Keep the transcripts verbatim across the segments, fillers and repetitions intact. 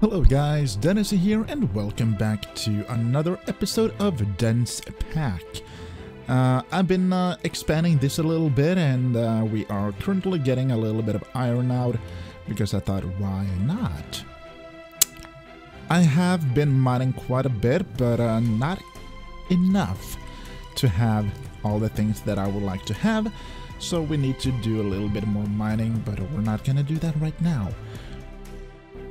Hello guys, Dennis here and welcome back to another episode of Den's Pack. Uh, I've been uh, expanding this a little bit and uh, we are currently getting a little bit of iron out because I thought, why not? I have been mining quite a bit, but uh, not enough to have all the things that I would like to have. So we need to do a little bit more mining, but we're not going to do that right now.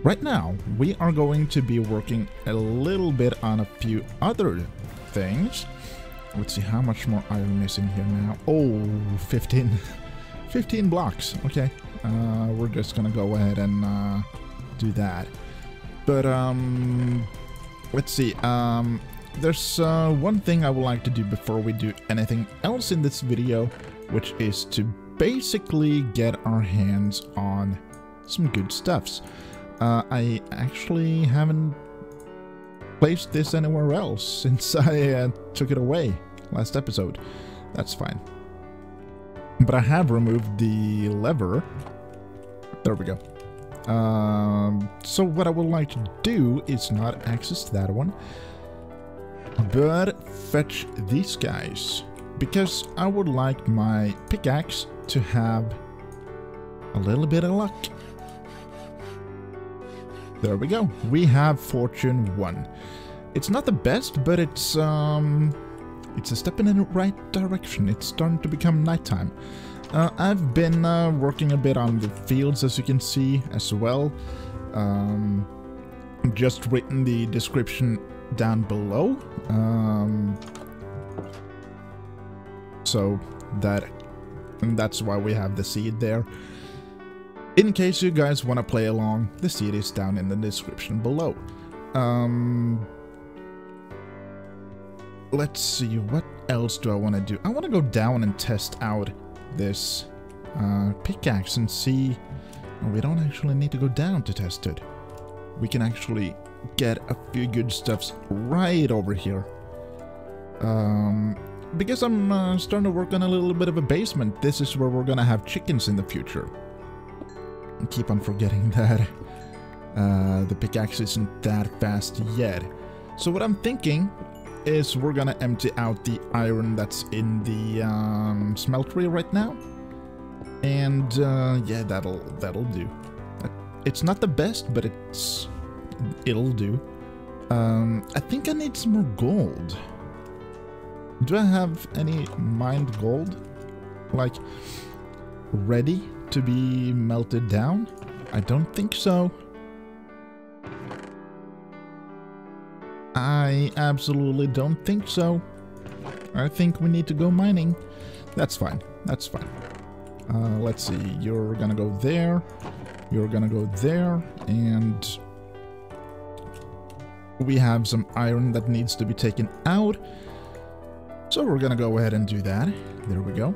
Right now, we are going to be working a little bit on a few other things. Let's see how much more iron is in here now. Oh, fifteen, fifteen blocks. Okay, uh, we're just gonna go ahead and uh, do that. But um, let's see. Um, there's uh, one thing I would like to do before we do anything else in this video, which is to basically get our hands on some good stuffs. Uh, I actually haven't placed this anywhere else since I uh, took it away last episode. That's fine. But I have removed the lever. There we go. Um, so what I would like to do is not access that one, but fetch these guys. Because I would like my pickaxe to have a little bit of luck. There we go. We have Fortune one. It's not the best, but it's um, it's a step in the right direction. It's starting to become nighttime. Uh, I've been uh, working a bit on the fields, as you can see, as well. Um, just written the description down below, um, so that and that's why we have the seed there. In case you guys want to play along, the seed is down in the description below. Um, let's see, what else do I want to do? I want to go down and test out this uh, pickaxe and see... We don't actually need to go down to test it. We can actually get a few good stuffs right over here. Um, because I'm uh, starting to work on a little bit of a basement, this is where we're going to have chickens in the future. Keep on forgetting that uh, the pickaxe isn't that fast yet. So what I'm thinking is we're gonna empty out the iron that's in the um, smeltery right now, and uh, yeah, that'll that'll do. It's not the best, but it's it'll do. Um, I think I need some more gold. Do I have any mined gold, like ready to be melted down? I don't think so. I absolutely don't think so. I think we need to go mining. That's fine. That's fine. Uh, let's see. You're gonna go there. You're gonna go there. And we have some iron that needs to be taken out. So we're gonna go ahead and do that. There we go.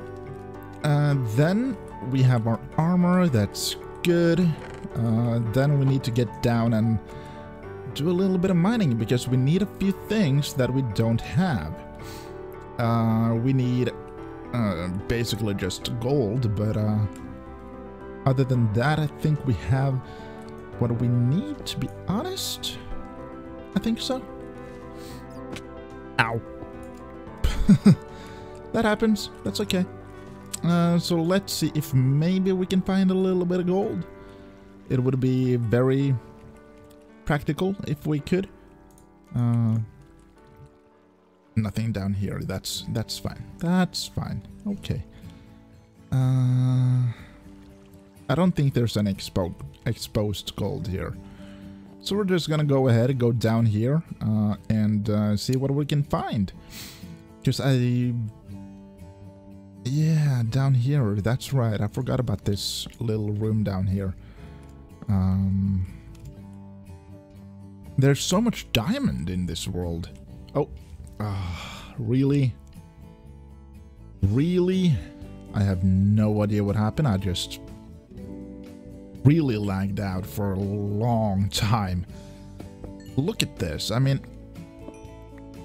Uh, then we have our armor, that's good. Uh, then we need to get down and do a little bit of mining because we need a few things that we don't have. Uh, we need uh, basically just gold, but uh, other than that, I think we have what we need, to be honest. I think so. Ow. That happens. That's okay. Uh, so let's see if maybe we can find a little bit of gold. It would be very practical if we could. Uh, nothing down here. That's that's fine. That's fine. Okay. Uh, I don't think there's an expo exposed gold here. So we're just gonna go ahead and go down here uh, and uh, see what we can find. Because I... Yeah, down here. That's right. I forgot about this little room down here. Um, there's so much diamond in this world. Oh, uh, really? Really? I have no idea what happened. I just really lagged out for a long time. Look at this. I mean,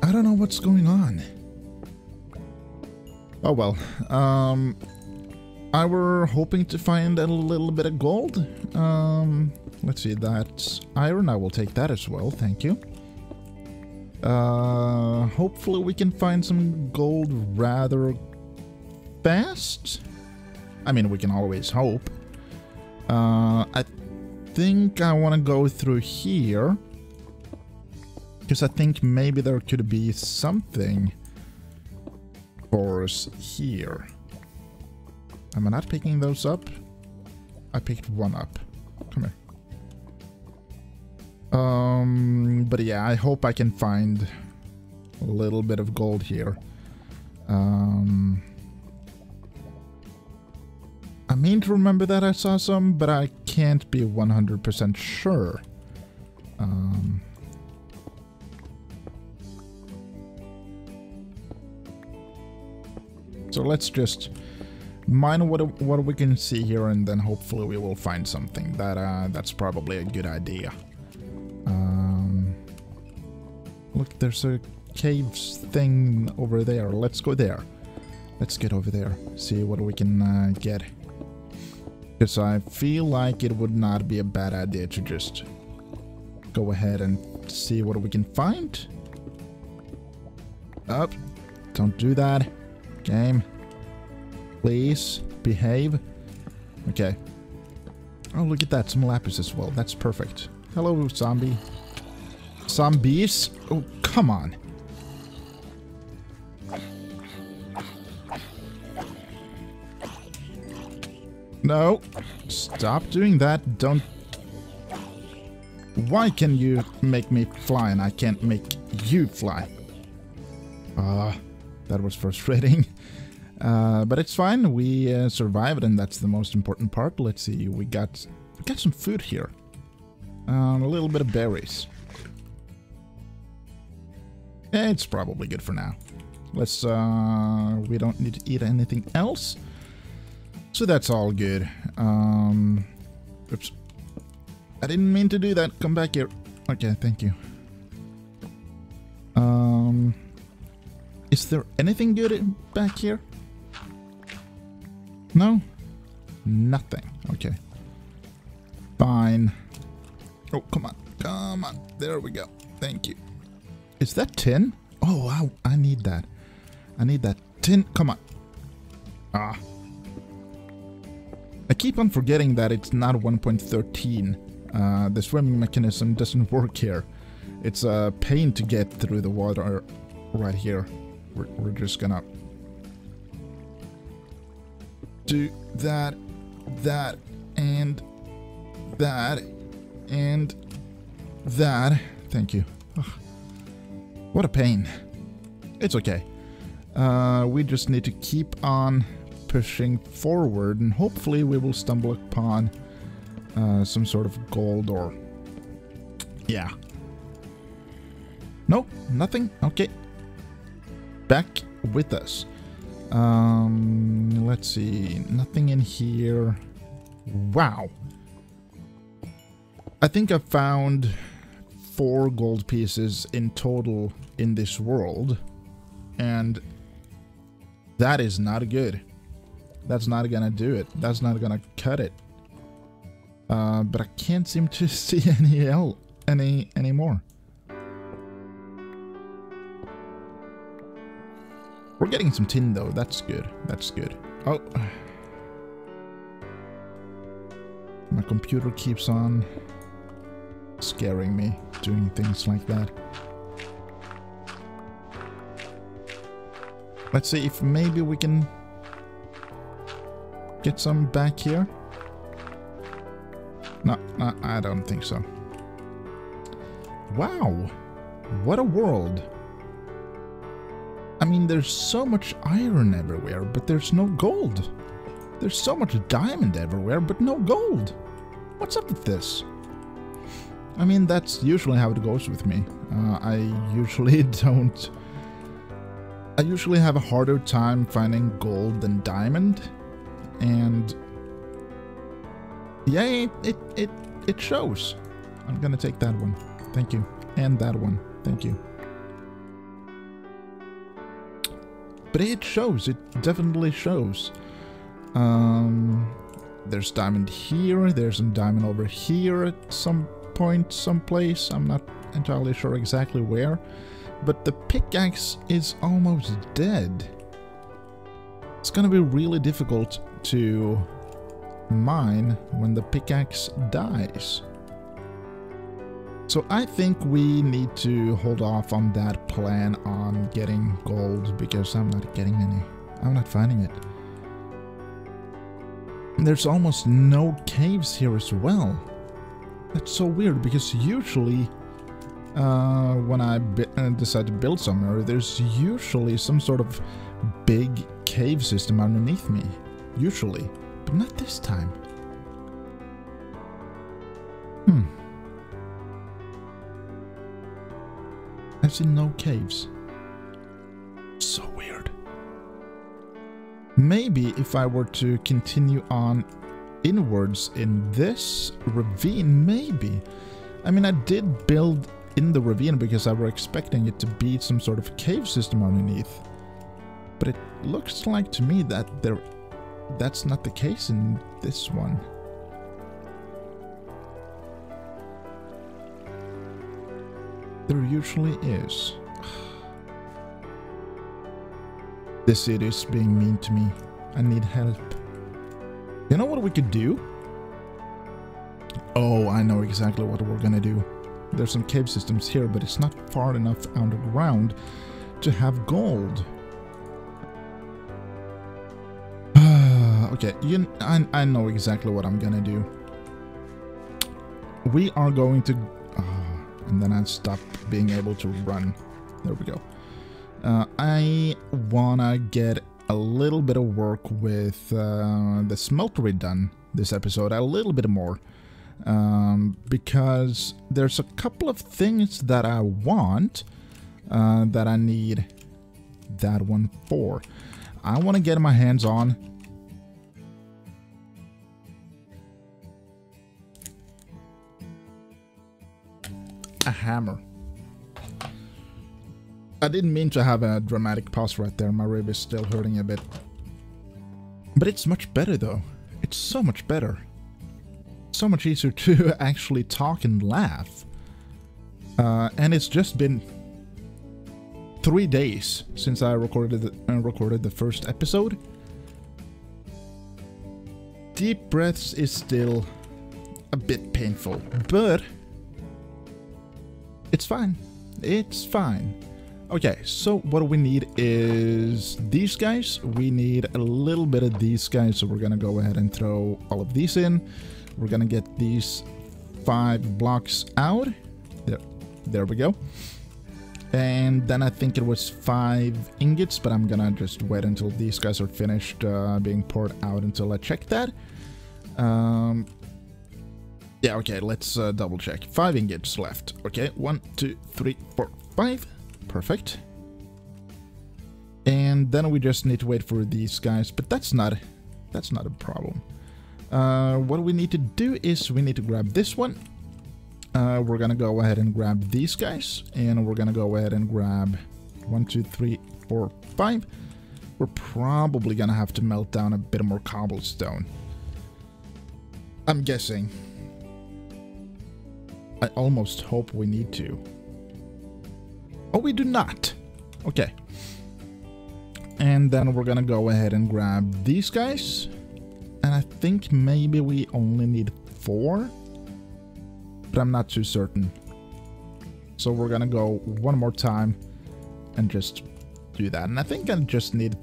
I don't know what's going on. Oh well, um, I were hoping to find a little bit of gold. Um, let's see, that's iron. I will take that as well, thank you. Uh, hopefully we can find some gold rather fast. I mean, we can always hope. Uh, I think I want to go through here, because I think maybe there could be something for us here. Am I not picking those up? I picked one up. Come here. Um, but yeah, I hope I can find a little bit of gold here. Um, I mean to remember that I saw some, but I can't be one hundred percent sure. Um, so let's just mine what what we can see here, and then hopefully we will find something. That uh, that's probably a good idea. Um, look, there's a caves thing over there. Let's go there. Let's get over there. See what we can uh, get. Because I feel like it would not be a bad idea to just go ahead and see what we can find. Up. Don't do that. Game. Please behave. Okay. Oh, look at that. Some lapis as well. That's perfect. Hello, zombie. Zombies? Oh, come on. No. Stop doing that. Don't. Why can you make me fly and I can't make you fly? Ah, uh, that was frustrating. Uh, but it's fine, we uh, survived, and that's the most important part. Let's see, we got we got some food here. Um, a little bit of berries. It's probably good for now. Let's, uh, we don't need to eat anything else. So that's all good. Um, oops. I didn't mean to do that. Come back here. Okay, thank you. Um, is there anything good back here? No? Nothing. Okay. Fine. Oh, come on. Come on. There we go. Thank you. Is that tin? Oh, wow. I need that. I need that tin. Come on. Ah. I keep on forgetting that it's not one point thirteen. Uh, the swimming mechanism doesn't work here. It's a pain to get through the water right here. We're, we're just gonna... do that, that, and that, and that. Thank you. Ugh. What a pain. It's okay. Uh, we just need to keep on pushing forward, and hopefully we will stumble upon uh, some sort of gold or... yeah. Nope, nothing. Okay. Back with us. Um, let's see, nothing in here. Wow. I think I found four gold pieces in total in this world, and that is not good. That's not gonna do it. That's not gonna cut it. Uh, but I can't seem to see any el- any anymore. We're getting some tin, though. That's good. That's good. Oh. My computer keeps on scaring me, doing things like that. Let's see if maybe we can get some back here. No, no, I don't think so. Wow. What a world. I mean, there's so much iron everywhere, but there's no gold. There's so much diamond everywhere, but no gold. What's up with this? I mean, that's usually how it goes with me. Uh, I usually don't... I usually have a harder time finding gold than diamond. And... yeah, it, it, it shows. I'm gonna take that one. Thank you. And that one. Thank you. But it shows, it definitely shows. Um, there's diamond here, there's some diamond over here at some point, someplace. I'm not entirely sure exactly where. But the pickaxe is almost dead. It's gonna be really difficult to mine when the pickaxe dies. So I think we need to hold off on that plan on getting gold, because I'm not getting any. I'm not finding it. There's almost no caves here as well. That's so weird, because usually uh, when I decide to build somewhere, there's usually some sort of big cave system underneath me. Usually. But not this time. Hmm. I've seen no caves. So weird. Maybe if I were to continue on inwards in this ravine, maybe. I mean, I did build in the ravine because I were expecting it to be some sort of cave system underneath. But it looks like to me that there, that's not the case in this one. There usually is. This city is being mean to me. I need help. You know what we could do? Oh, I know exactly what we're gonna do. There's some cave systems here, but it's not far enough underground to have gold. Okay, you, I, I know exactly what I'm gonna do. We are going to... Oh, and then I stop being able to run. There we go. Uh, I wanna get a little bit of work with uh, the smeltery done this episode, a little bit more, um, because there's a couple of things that I want uh, that I need that one for. I wanna get my hands on a hammer. I didn't mean to have a dramatic pause right there. My rib is still hurting a bit. But it's much better though. It's so much better. So much easier to actually talk and laugh. Uh, and it's just been three days since I recorded the, uh, recorded the first episode. Deep breaths is still a bit painful, but it's fine. It's fine. Okay, so what we need is these guys. We need a little bit of these guys, so we're gonna go ahead and throw all of these in. We're gonna get these five blocks out. There, there we go. And then I think it was five ingots, but I'm gonna just wait until these guys are finished uh, being poured out until I check that. Um, yeah, okay, let's uh, double check. Five ingots left. Okay, one, two, three, four, five. Perfect. And then we just need to wait for these guys, but that's not that's not a problem. Uh, what we need to do is we need to grab this one. Uh, we're gonna go ahead and grab these guys, and we're gonna go ahead and grab one, two, three, four, five. We're probably gonna have to melt down a bit more cobblestone, I'm guessing. I almost hope we need to. Oh, we do not. Okay. And then we're gonna go ahead and grab these guys. And I think maybe we only need four. But I'm not too certain. So we're gonna go one more time and just do that. And I think I just need...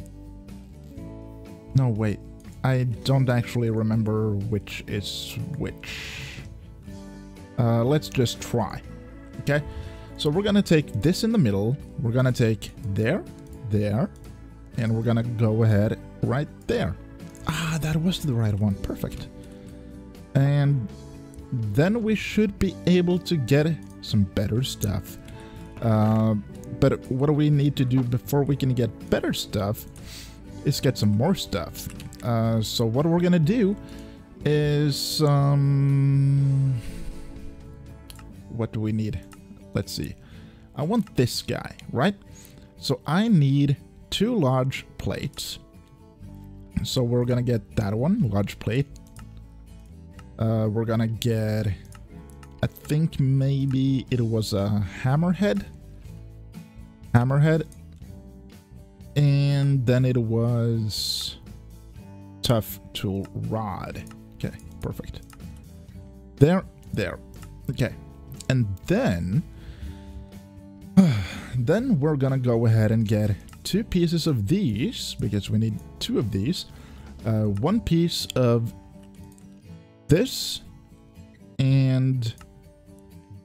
No, wait. I don't actually remember which is which. Uh, let's just try. Okay? So we're gonna take this in the middle, we're gonna take there, there, and we're gonna go ahead right there. Ah, that was the right one, perfect. And then we should be able to get some better stuff. Uh, but what do we need to do before we can get better stuff is get some more stuff. Uh, so what we're gonna do is, um, what do we need? Let's see. I want this guy, right? So I need two large plates. So we're gonna get that one, large plate. Uh, we're gonna get... I think maybe it was a hammerhead. Hammerhead. And then it was... tough tool rod. Okay, perfect. There, there. Okay. And then... then we're gonna go ahead and get two pieces of these, because we need two of these. Uh, one piece of this, and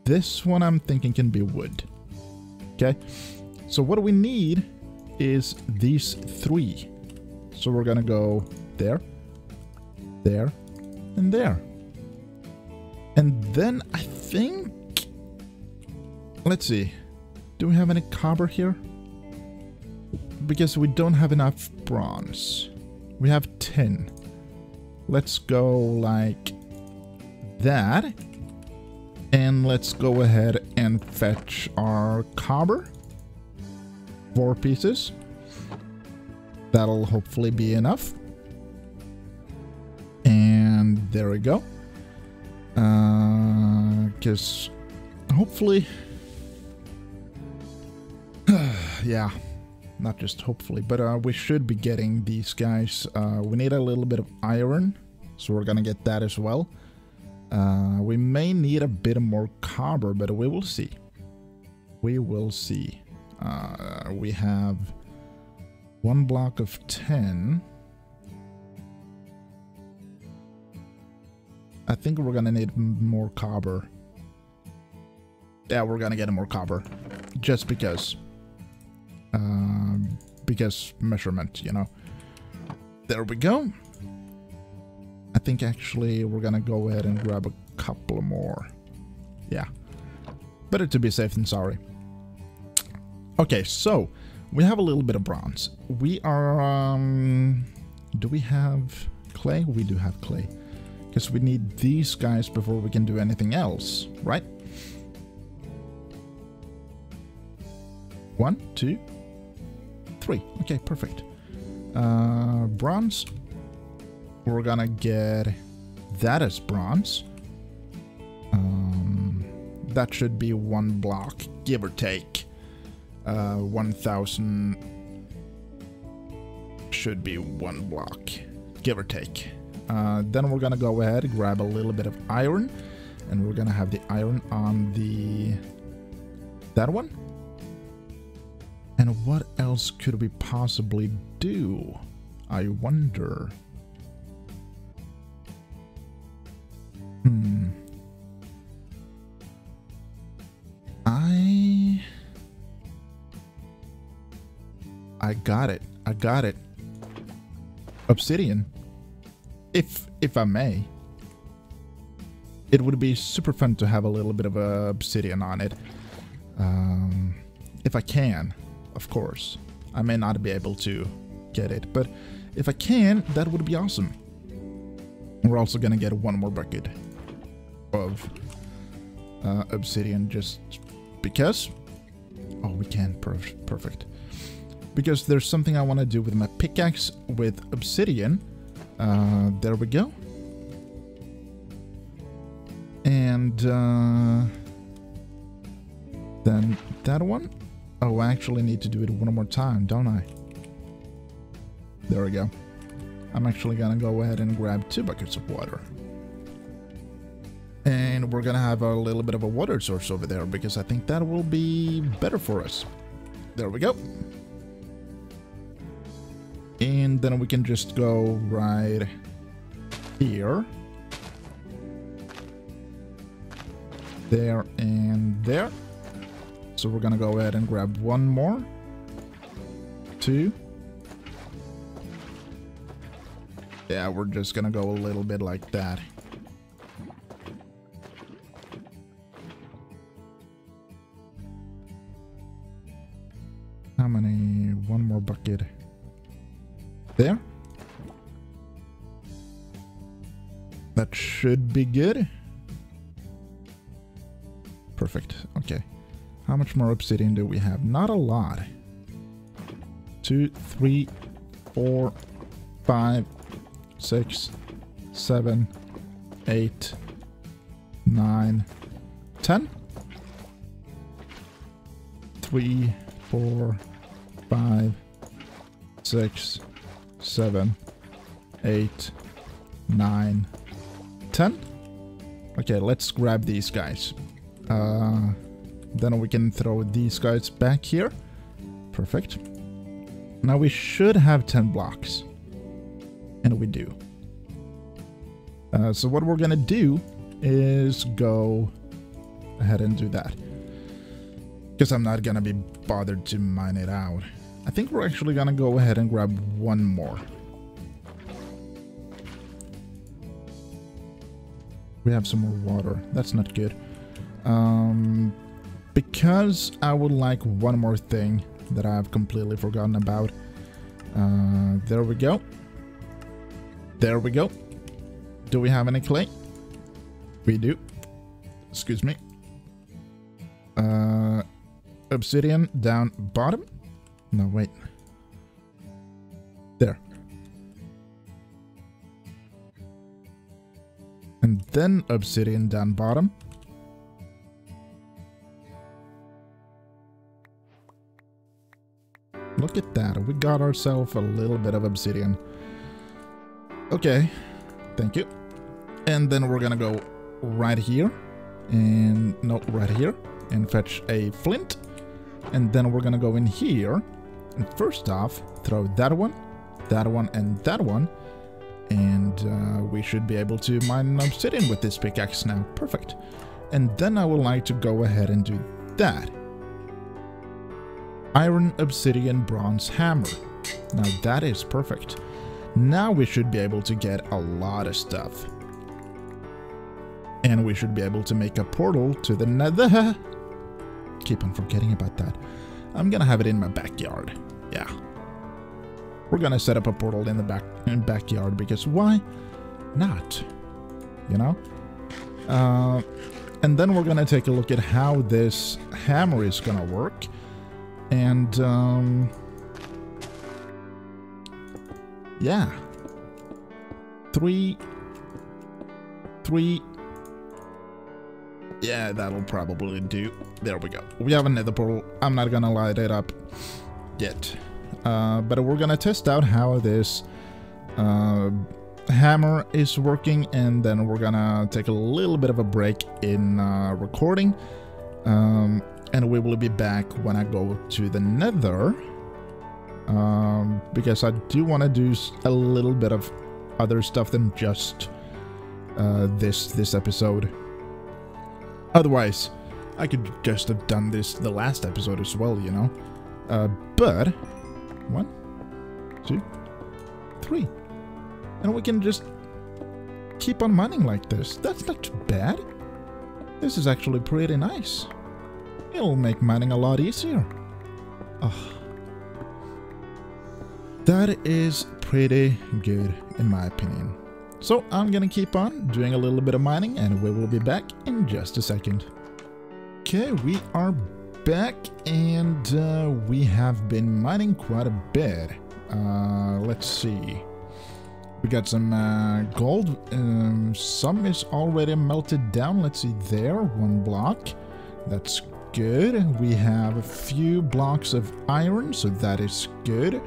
this one I'm thinking can be wood. Okay, so what we need is these three. So we're gonna go there, there, and there. And then I think... let's see. Do we have any copper here? Because we don't have enough bronze. We have tin. Let's go like that. And let's go ahead and fetch our copper. Four pieces. That'll hopefully be enough. And there we go. Uh, because hopefully... yeah, not just hopefully, but uh, we should be getting these guys. Uh, we need a little bit of iron, so we're gonna get that as well. Uh, we may need a bit more copper, but we will see. We will see. Uh, we have one block of ten. I think we're gonna need more copper. Yeah, we're gonna get more copper, just because. Um, because measurement, you know. There we go. I think actually we're gonna go ahead and grab a couple more. Yeah. Better to be safe than sorry. Okay, so we have a little bit of bronze. We are, um... do we have clay? We do have clay. Because we need these guys before we can do anything else, right? One, two... three. Okay, perfect. Uh, bronze. We're gonna get that as bronze. Um, that should be one block, give or take. Uh, one thousand should be one block, give or take. Uh, then we're gonna go ahead, grab a little bit of iron, and we're gonna have the iron on the... that one? And what else could we possibly do? I wonder. Hmm. I... I got it. I got it. Obsidian. If, if I may. It would be super fun to have a little bit of uh, obsidian on it. Um, if I can. Of course, I may not be able to get it, but if I can, that would be awesome. We're also gonna get one more bucket of uh, obsidian just because. Oh, we can. Perf perfect. Because there's something I want to do with my pickaxe with obsidian. Uh, there we go. And uh, then that one. Oh, I actually need to do it one more time, don't I? There we go. I'm actually gonna go ahead and grab two buckets of water. And we're gonna have a little bit of a water source over there, because I think that will be better for us. There we go. And then we can just go right here. There and there. So we're gonna go ahead and grab one more, two. Yeah, we're just gonna go a little bit like that. How many? One more bucket. There. That should be good. Perfect. Okay. How much more obsidian do we have? Not a lot. Two, three, four, five, six, seven, eight, nine, ten. Three, four, five, six, seven, eight, nine, ten. Okay, let's grab these guys. Uh, then we can throw these guys back here. Perfect. Now we should have ten blocks. And we do. Uh, so what we're gonna do is go ahead and do that. Because I'm not gonna be bothered to mine it out. I think we're actually gonna go ahead and grab one more. We have some more water. That's not good. Um, because I would like one more thing that I've completely forgotten about. Uh, there we go. There we go. Do we have any clay? We do. Excuse me. Uh... Obsidian down bottom? No, wait. There. And then obsidian down bottom. Look at that. We got ourselves a little bit of obsidian. Okay. Thank you. And then we're gonna go right here. And no, right here. And fetch a flint. And then we're gonna go in here, and first off, throw that one, that one, and that one, and uh, we should be able to mine obsidian with this pickaxe now. Perfect. And then I would like to go ahead and do that. Iron, obsidian, bronze hammer. Now that is perfect. Now we should be able to get a lot of stuff. And we should be able to make a portal to the nether. Keep on forgetting about that. I'm gonna have it in my backyard. Yeah. We're gonna set up a portal in the back in backyard because why not? You know? Uh, and then we're gonna take a look at how this hammer is gonna work. And um, yeah. Three. Three. Yeah, that'll probably do. There we go. We have another portal. I'm not gonna light it up yet. Uh, but we're gonna test out how this uh, hammer is working. And then we're gonna take a little bit of a break in uh, recording. Um, and we will be back when I go to the nether. Um, because I do want to do a little bit of other stuff than just uh, this this episode. Otherwise, I could just have done this the last episode as well, you know. Uh, but, one, two, three. And we can just keep on mining like this. That's not too bad. This is actually pretty nice. It'll make mining a lot easier. Oh. That is pretty good, in my opinion. So I'm gonna keep on doing a little bit of mining and we will be back in just a second. Okay, we are back and uh, we have been mining quite a bit. Uh, let's see. We got some uh, gold. Um, some is already melted down. Let's see there. One block. That's good. We have a few blocks of iron, so that is good.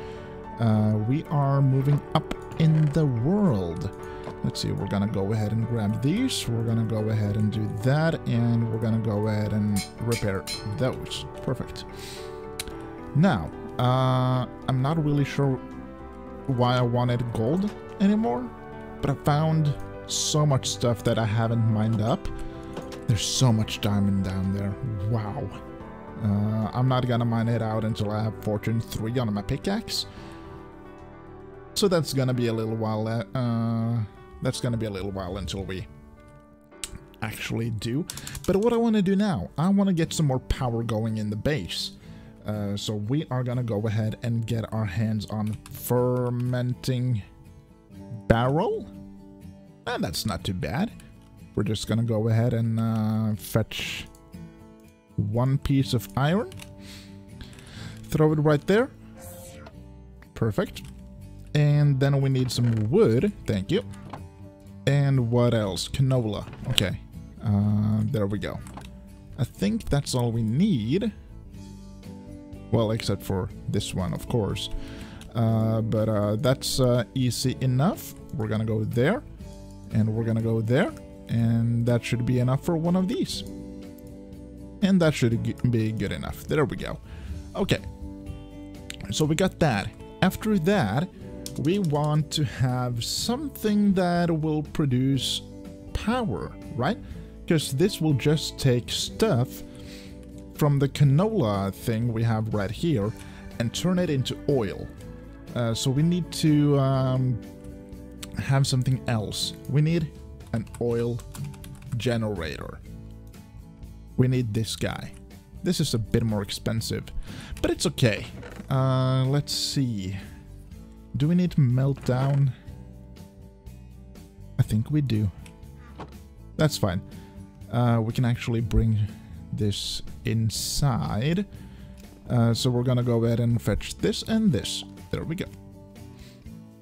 Uh, we are moving up in the world. Let's see, we're gonna go ahead and grab these, we're gonna go ahead and do that, and we're gonna go ahead and repair those. Perfect. Now, uh, I'm not really sure why I wanted gold anymore, but I found so much stuff that I haven't mined up. There's so much diamond down there. Wow. Uh, I'm not gonna mine it out until I have Fortune three on my pickaxe. So that's gonna be a little while. Uh, That's going to be a little while until we actually do. But what I want to do now, I want to get some more power going in the base. Uh, so we are going to go ahead and get our hands on fermenting barrel. And that's not too bad. We're just going to go ahead and uh, fetch one piece of iron. Throw it right there. Perfect. And then we need some wood. Thank you. And what else? Canola. Okay. Uh, there we go. I think that's all we need. Well, except for this one, of course. Uh, but uh, that's uh, easy enough. We're gonna go there. And we're gonna go there. And that should be enough for one of these. And that should be good enough. There we go. Okay. So we got that. After that, we want to have something that will produce power, right? Because this will just take stuff from the canola thing we have right here and turn it into oil. Uh, so we need to um, have something else. We need an oil generator. We need this guy. This is a bit more expensive, but it's okay. Uh, let's see. Do we need meltdown? I think we do. That's fine. Uh, we can actually bring this inside. Uh, so we're gonna go ahead and fetch this and this. There we go.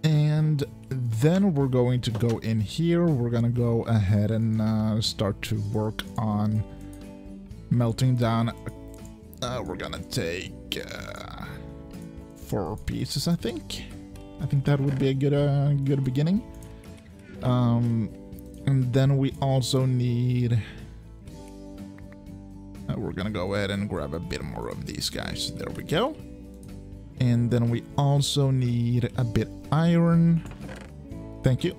And then we're going to go in here. We're gonna go ahead and uh, start to work on melting down. Uh, we're gonna take uh, four pieces, I think. I think that would be a good, uh, good beginning. Um, and then we also need. Uh, we're gonna go ahead and grab a bit more of these guys. There we go. And then we also need a bit iron. Thank you.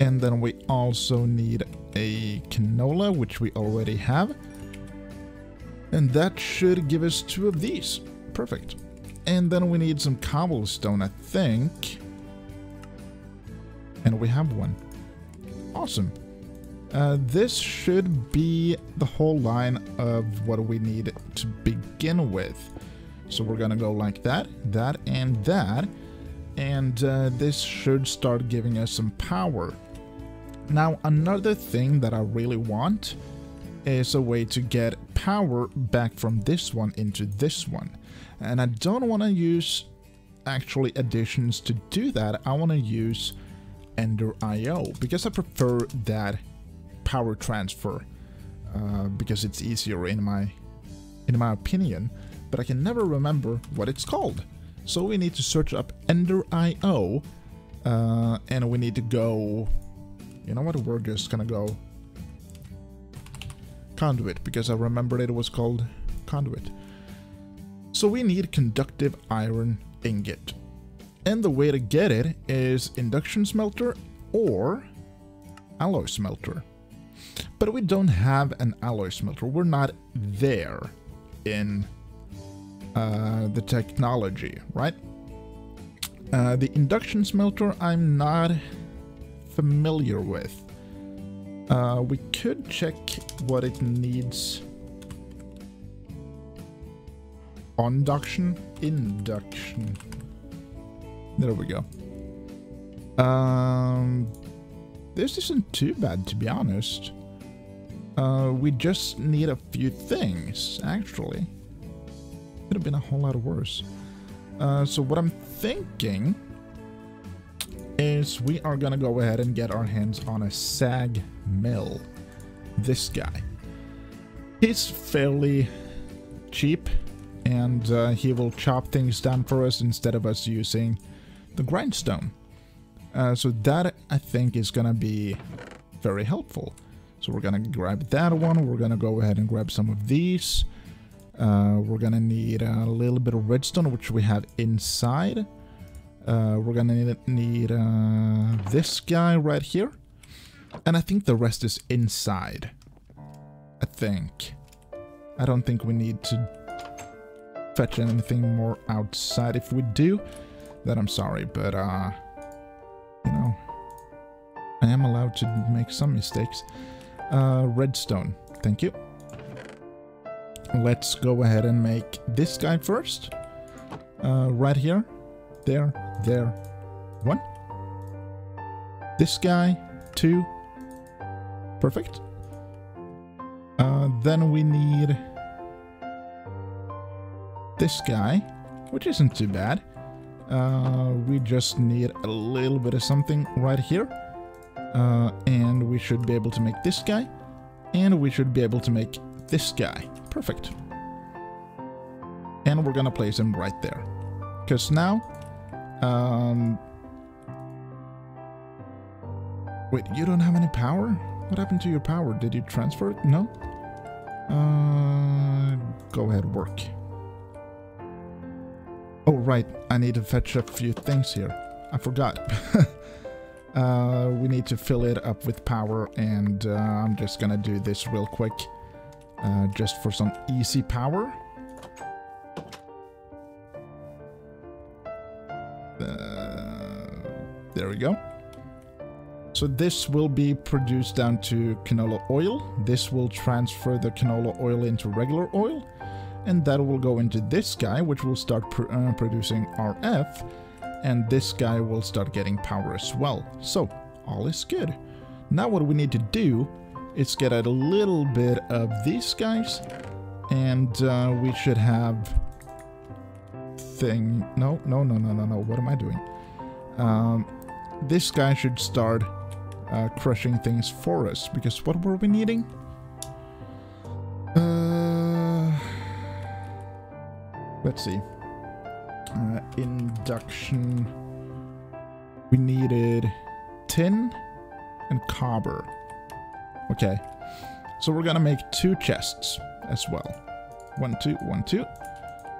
And then we also need a canola, which we already have. And that should give us two of these. Perfect. And then we need some cobblestone, I think. And we have one. Awesome. Uh, this should be the whole line of what we need to begin with. So we're gonna go like that, that, and that. And uh, this should start giving us some power. Now, another thing that I really want is a way to get power back from this one into this one. And I don't want to use Actually Additions to do that. I want to use Ender I O because I prefer that power transfer uh, because it's easier in my, in my opinion. But I can never remember what it's called. So we need to search up Ender I O uh, and we need to go... You know what, we're just gonna go Conduit, because I remembered it was called Conduit. So we need Conductive Iron Ingot. And the way to get it is Induction Smelter or Alloy Smelter. But we don't have an Alloy Smelter. We're not there in uh, the technology, right? Uh, the Induction Smelter, I'm not... familiar with. Uh, we could check what it needs. Induction? Induction. There we go. Um, this isn't too bad, to be honest. Uh, we just need a few things, actually. Could have been a whole lot worse. Uh, so what I'm thinking is we are gonna go ahead and get our hands on a sag mill. This guy. He's fairly cheap and uh, he will chop things down for us instead of us using the grindstone. Uh, so that I think is gonna be very helpful. So we're gonna grab that one. We're gonna go ahead and grab some of these. Uh, we're gonna need a little bit of redstone, which we have inside. Uh, we're gonna need, need uh, this guy right here. And I think the rest is inside. I think. I don't think we need to fetch anything more outside. If we do, then I'm sorry. But, uh, you know, I am allowed to make some mistakes. Uh, redstone. Thank you. Let's go ahead and make this guy first. Uh, right here. There. There. One. This guy. Two. Perfect. Uh, then we need this guy, which isn't too bad. Uh, we just need a little bit of something right here. Uh, and we should be able to make this guy. And we should be able to make this guy. Perfect. And we're gonna place him right there. Because now... Um, wait, you don't have any power? What happened to your power? Did you transfer it? No? Uh, go ahead, work. Oh, right. I need to fetch a few things here. I forgot. uh, we need to fill it up with power, and uh, I'm just gonna do this real quick. Uh, just for some easy power. Uh, there we go. So this will be produced down to canola oil. This will transfer the canola oil into regular oil. And that will go into this guy, which will start pr uh, producing R F. And this guy will start getting power as well. So, all is good. Now what we need to do is get a little bit of these guys. And uh, we should have... thing... No, no, no, no, no, no. What am I doing? Um, this guy should start... Uh, crushing things for us, because what were we needing? Uh, let's see. Uh, induction. We needed tin and copper. Okay. So we're gonna make two chests as well. One, two, one, two.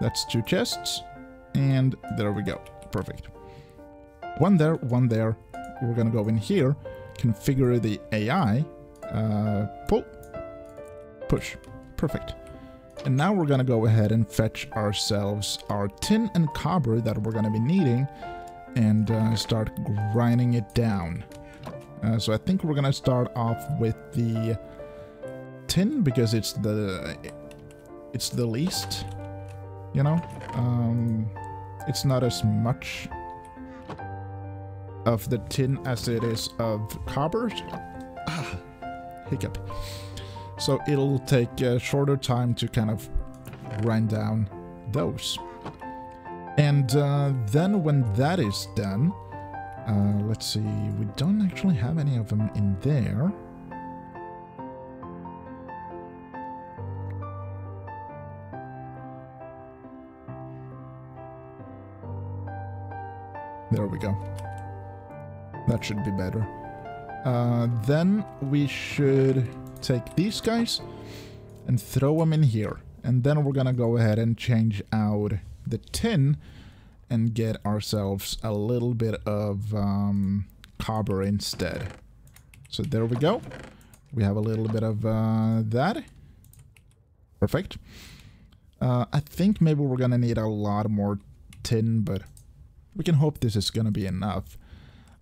That's two chests. And there we go. Perfect. One there, one there. We're gonna go in here. Configure the A I, uh, pull, push, perfect. And now we're gonna go ahead and fetch ourselves our tin and copper that we're gonna be needing, and uh, start grinding it down. Uh, so I think we're gonna start off with the tin because it's the it's the least, you know. Um, it's not as much of the tin as it is of copper. Ah, hiccup. So it'll take a shorter time to kind of grind down those. And uh, then when that is done, uh, let's see, we don't actually have any of them in there. There we go. That should be better. Uh, then we should take these guys and throw them in here. And then we're gonna go ahead and change out the tin and get ourselves a little bit of um, copper instead. So there we go. We have a little bit of uh, that. Perfect. Uh, I think maybe we're gonna need a lot more tin, but we can hope this is gonna be enough.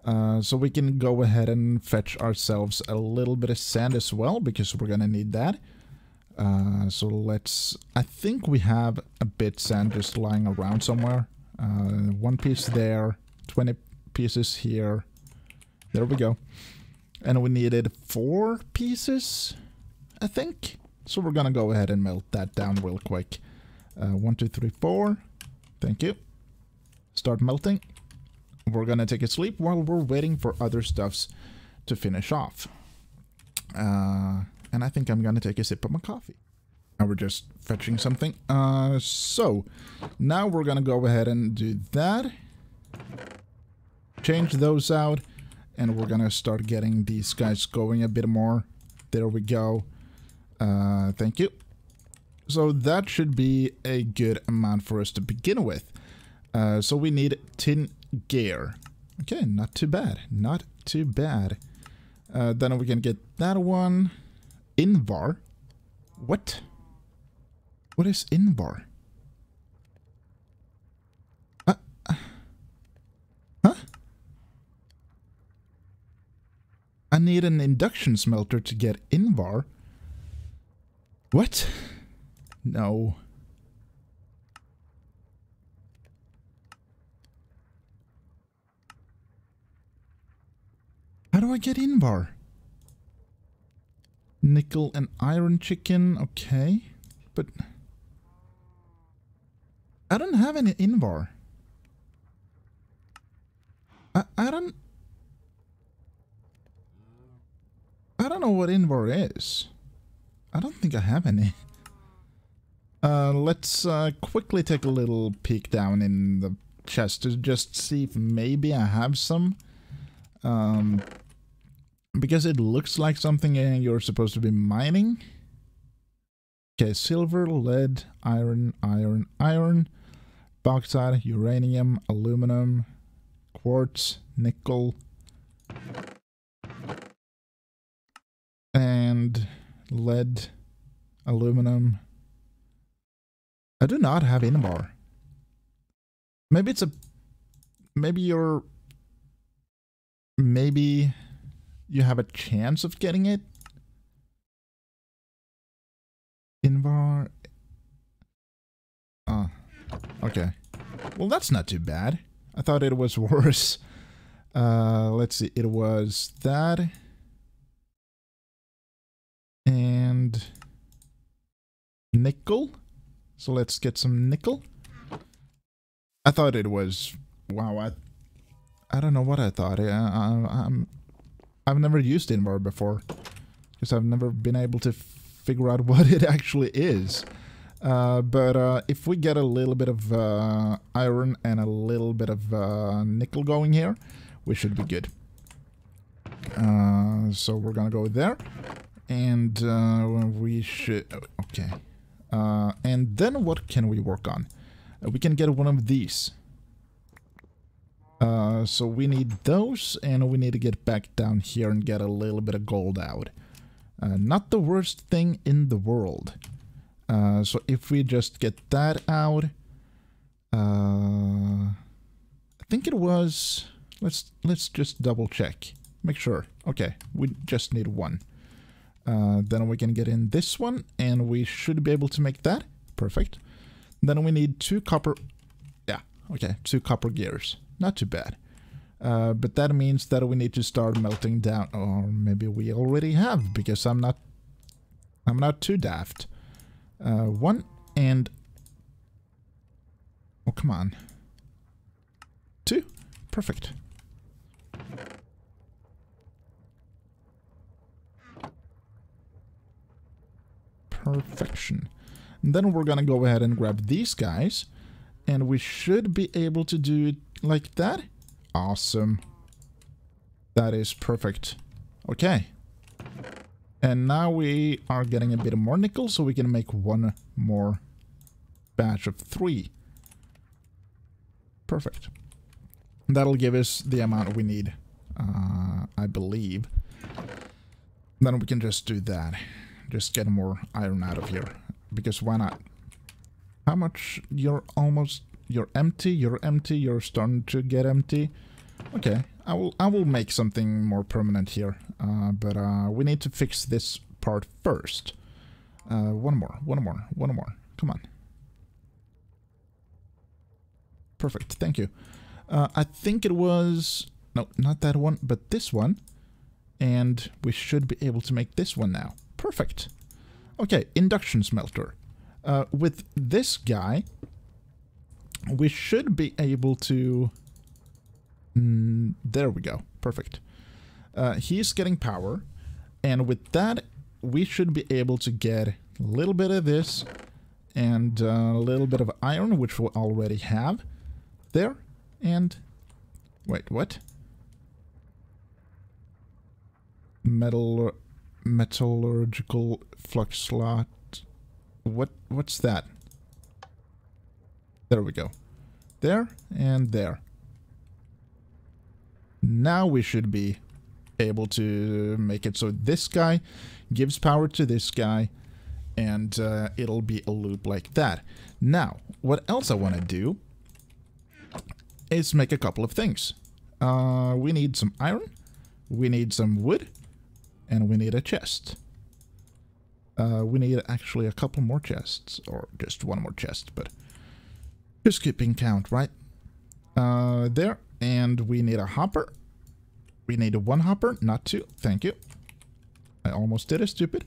Uh, so we can go ahead and fetch ourselves a little bit of sand as well, because we're gonna need that. Uh, so let's... I think we have a bit sand just lying around somewhere. Uh, one piece there, twenty pieces here. There we go. And we needed four pieces, I think. So we're gonna go ahead and melt that down real quick. Uh, one, two, three, four. Thank you. Start melting. We're gonna take a sleep while we're waiting for other stuffs to finish off. Uh, and I think I'm gonna take a sip of my coffee. Now we're just fetching something. Uh, so, now we're gonna go ahead and do that. Change those out. And we're gonna start getting these guys going a bit more. There we go. Uh, thank you. So that should be a good amount for us to begin with. Uh, so we need tin gear. Okay, not too bad. Not too bad. Uh, then we can get that one. Invar. What? What is Invar? Uh, uh, huh? I need an induction smelter to get Invar. What? No. How do I get Invar? Nickel and iron chicken, okay. But... I don't have any Invar. I, I don't... I don't know what Invar is. I don't think I have any. Uh, let's uh, quickly take a little peek down in the chest to just see if maybe I have some. Um, because it looks like something you're supposed to be mining. Okay, silver, lead, iron, iron, iron, bauxite, uranium, aluminum, quartz, nickel, and lead, aluminum. I do not have Invar. Maybe it's a... Maybe you're... Maybe you have a chance of getting it? Invar... Ah, okay. Well, that's not too bad. I thought it was worse. Uh, let's see, it was that... and nickel. So let's get some nickel. I thought it was wow. I I don't know what I thought. I, I, I'm I've never used Invar before because I've never been able to figure out what it actually is. Uh, but uh, if we get a little bit of uh, iron and a little bit of uh, nickel going here, we should be good. Uh, so we're gonna go there. And uh, we should... Okay. Uh, and then what can we work on? Uh, we can get one of these. Uh, so we need those, and we need to get back down here and get a little bit of gold out. Uh, not the worst thing in the world. Uh, so if we just get that out... Uh, I think it was... Let's, let's just double check. Make sure. Okay, we just need one. Uh, then we can get in this one, and we should be able to make that. Perfect. Then we need two copper... Yeah, okay, two copper gears. Not too bad. Uh, but that means that we need to start melting down. Or maybe we already have, because I'm not... I'm not too daft. Uh, one, and... Oh, come on. Two. Perfect. Perfection. And then we're gonna go ahead and grab these guys, and we should be able to do it like that. Awesome. That is perfect. Okay. And now we are getting a bit more nickel, so we can make one more batch of three. Perfect. That'll give us the amount we need, uh, I believe. Then we can just do that. Just get more iron out of here, because why not? How much? You're almost... You're empty. You're empty. You're starting to get empty. Okay, I will. I will make something more permanent here, uh, but uh, we need to fix this part first. Uh, one more. One more. One more. Come on. Perfect. Thank you. Uh, I think it was no, not that one, but this one, and we should be able to make this one now. Perfect. Okay, Induction Smelter. Uh, with this guy, we should be able to... Mm, there we go. Perfect. Uh, he's getting power. And with that, we should be able to get a little bit of this and a little bit of iron, which we already have. There. And... Wait, what? Metal... Metallurgical flux slot. What? What's that? There we go. There and there. Now we should be able to make it so this guy gives power to this guy, and uh, it'll be a loop like that. Now, what else I want to do is make a couple of things. Uh, we need some iron. We need some wood. And we need a chest. Uh, we need actually a couple more chests. Or just one more chest. But who's keeping count, right? Uh, there. And we need a hopper. We need one hopper. Not two. Thank you. I almost did it, stupid.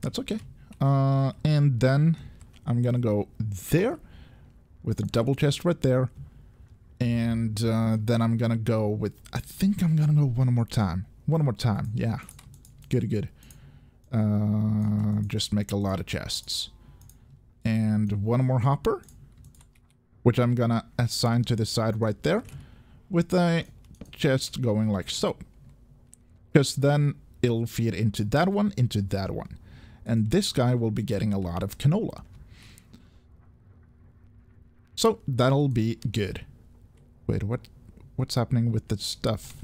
That's okay. Uh, and then I'm going to go there. With a double chest right there. And uh, then I'm gonna go with, I think I'm gonna go one more time. One more time, yeah. Good, good. Uh, just make a lot of chests. And one more hopper, which I'm gonna assign to the side right there, with a chest going like so. Because then it'll feed into that one, into that one. And this guy will be getting a lot of canola. So that'll be good. Wait, what? What's happening with this stuff?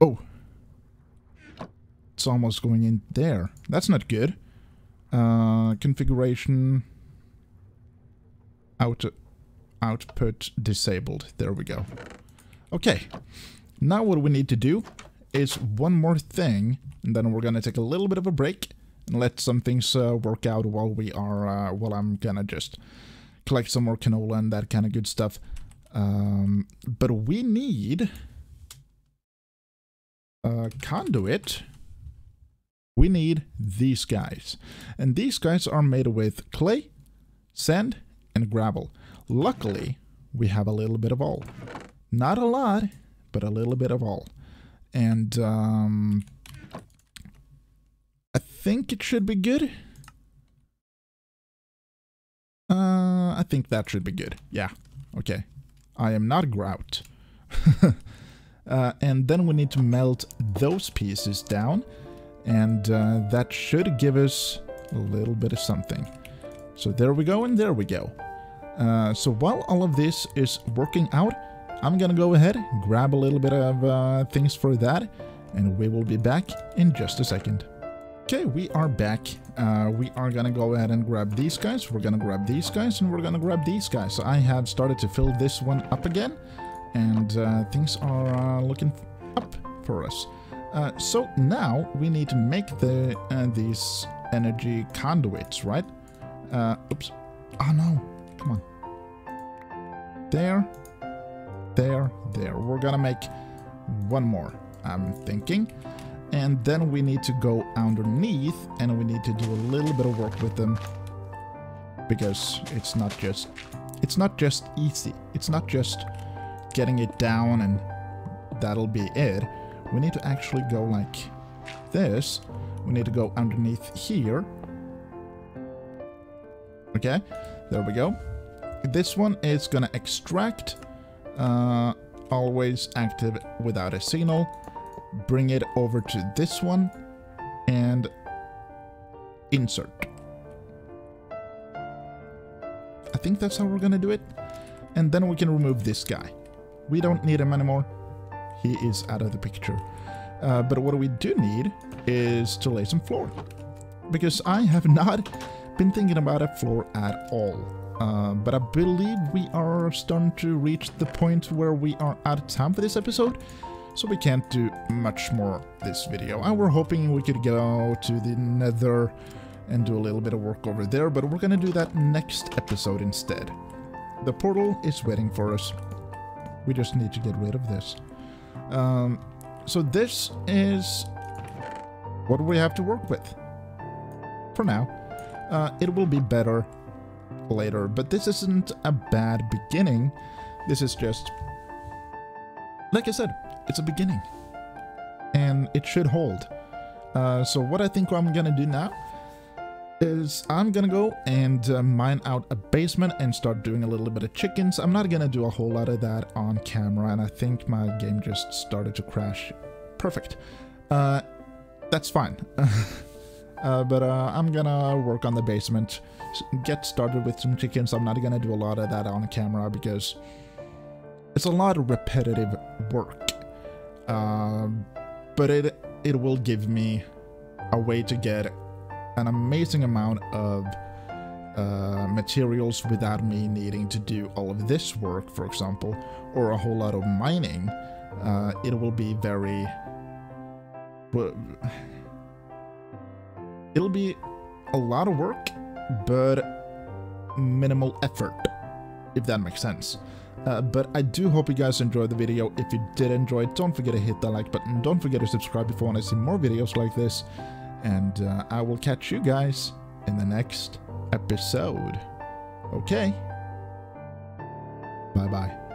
Oh. It's almost going in there. That's not good. Uh, configuration. Out, output disabled. There we go. Okay. Now what we need to do is one more thing. And then we're going to take a little bit of a break. And let some things uh, work out while we are... Uh, while I'm going to just collect some more canola and that kind of good stuff. Um, but we need... Uh, conduit, we need these guys. And these guys are made with clay, sand, and gravel. Luckily, we have a little bit of all. Not a lot, but a little bit of all. And um, I think it should be good. Uh, I think that should be good. Yeah, okay. I am not grout. Uh, and then we need to melt those pieces down, and uh, that should give us a little bit of something. So there we go, and there we go. Uh, so while all of this is working out, I'm gonna go ahead, grab a little bit of uh, things for that, and we will be back in just a second. Okay, we are back. Uh, we are gonna go ahead and grab these guys, we're gonna grab these guys, and we're gonna grab these guys. So I have started to fill this one up again. And uh, things are uh, looking up for us. Uh, so now we need to make the uh, these energy conduits, right? Uh, oops. Oh no. Come on. There. There. There. We're gonna make one more, I'm thinking. And then we need to go underneath and we need to do a little bit of work with them. Because it's not just... It's not just easy. It's not just... getting it down and that'll be it. We need to actually go like this. We need to go underneath here. Okay, there we go. This one is gonna extract, uh, always active without a signal, bring it over to this one and insert. I think that's how we're gonna do it. And then we can remove this guy. We don't need him anymore. He is out of the picture. Uh, but what we do need is to lay some floor. Because I have not been thinking about a floor at all. Uh, but I believe we are starting to reach the point where we are out of time for this episode. So we can't do much more this video. I were hoping we could go to the nether and do a little bit of work over there. But we're going to do that next episode instead. The portal is waiting for us. We just need to get rid of this. Um, so this is what we have to work with for now. Uh, it will be better later, but this isn't a bad beginning. This is just, like I said, it's a beginning and it should hold. Uh, so what I think I'm gonna do now is I'm gonna go and uh, mine out a basement and start doing a little bit of chickens. I'm not gonna do a whole lot of that on camera, and I think my game just started to crash. Perfect. Uh, that's fine. uh, but uh, I'm gonna work on the basement, get started with some chickens. I'm not gonna do a lot of that on camera because it's a lot of repetitive work. Uh, but it, it will give me a way to get an amazing amount of uh, materials without me needing to do all of this work, for example, or a whole lot of mining. Uh, it will be very... It'll be a lot of work, but minimal effort, if that makes sense. Uh, but I do hope you guys enjoyed the video. If you did enjoy it, don't forget to hit that like button. Don't forget to subscribe if you want to see more videos like this. And uh, I will catch you guys in the next episode. Okay. Bye-bye.